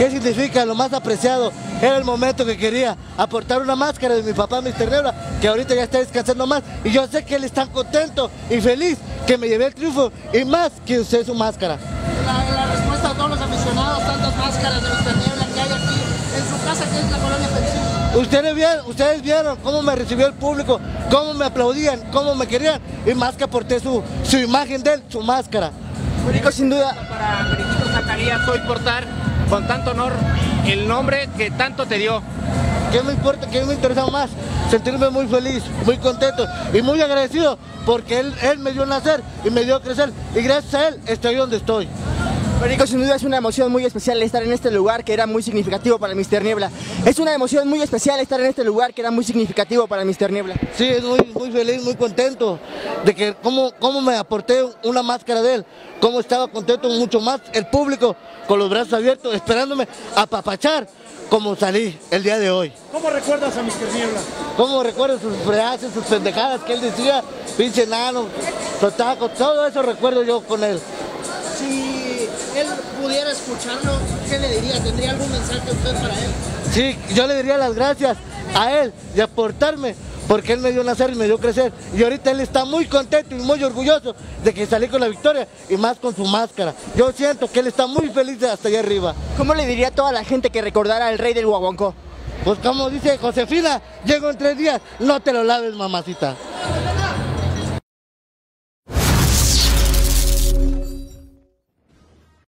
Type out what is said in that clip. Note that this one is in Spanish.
¿Qué significa? Lo más apreciado. Era el momento que quería aportar una máscara de mi papá, Mr. Niebla, que ahorita ya está descansando más. Y yo sé que él está contento y feliz que me llevé el triunfo, y más que usé su máscara. La respuesta a todos los aficionados, tantas máscaras de Mr. Niebla que hay aquí en su casa, que es la Colonia Pensil. Ustedes vieron cómo me recibió el público, cómo me aplaudían, cómo me querían, y más que aporté su imagen de él, su máscara. Perico, sin duda. Para Perico Zacarías, hoy portar con tanto honor el nombre que tanto te dio. ¿Qué me importa? ¿Qué me interesa más? Sentirme muy feliz, muy contento y muy agradecido, porque él me dio nacer y me dio crecer, y gracias a él estoy donde estoy. Perico, sin duda es una emoción muy especial estar en este lugar que era muy significativo para Mr. Niebla. Es una emoción muy especial estar en este lugar que era muy significativo para Mr. Niebla. Sí, es muy feliz, muy contento de que cómo me aporté una máscara de él, cómo estaba contento mucho más el público con los brazos abiertos esperándome a apapachar como salí el día de hoy. ¿Cómo recuerdas a Mr. Niebla? ¿Cómo recuerdas sus frases, sus pendejadas que él decía, pinche nano, totaco, todo eso recuerdo yo con él? Sí. Él pudiera escucharlo, ¿qué le diría? ¿Tendría algún mensaje usted para él? Sí, yo le diría las gracias a él y aportarme, porque él me dio nacer y me dio crecer, y ahorita él está muy contento y muy orgulloso de que salí con la victoria, y más con su máscara. Yo siento que él está muy feliz hasta allá arriba. ¿Cómo le diría a toda la gente que recordara al Rey del Guaguancó? Pues como dice Josefina, llego en 3 días, no te lo laves, mamacita.